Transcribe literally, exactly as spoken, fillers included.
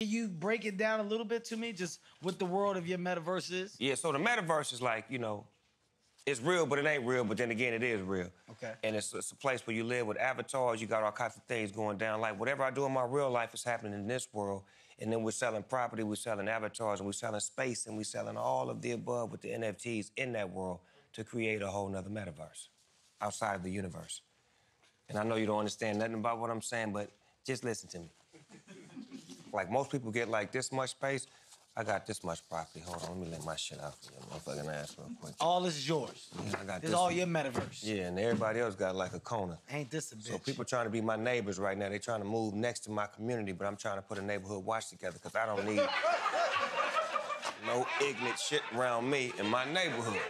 Can you break it down a little bit to me, just what the world of your metaverse is? Yeah, so the metaverse is like, you know, it's real, but it ain't real, but then again, it is real. Okay. And it's, it's a place where you live with avatars, you got all kinds of things going down. Like, whatever I do in my real life is happening in this world, and then we're selling property, we're selling avatars, and we're selling space, and we're selling all of the above with the N F Ts in that world to create a whole nother metaverse outside of the universe. And I know you don't understand nothing about what I'm saying, but just listen to me. Like, most people get, like, this much space. I got this much property. Hold on, let me let my shit out for your motherfucking ass real quick. All this is yours. Yeah, I got this. This is all your metaverse. Yeah, and everybody else got, like, a corner. Ain't this a bitch? So people trying to be my neighbors right now. They trying to move next to my community, but I'm trying to put a neighborhood watch together because I don't need no ignorant shit around me in my neighborhood.